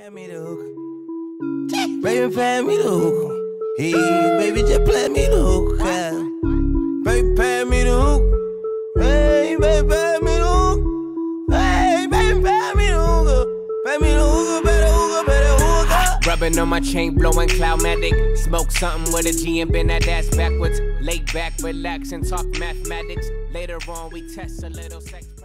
Hand me the hookah. Baby, hand me the hookah. Hey, baby, just play me the hookah. Baby, hand me the hookah. Hey, baby, hand me the hookah. Hey, baby, hand me the hookah. Hand me the hookah, better hookah, better hookah. Rubbing on my chain, blowing Cloudmatic. Smoke something with a G and bend that ass backwards. Lay back, relax, and talk mathematics. Later on, we test a little sex.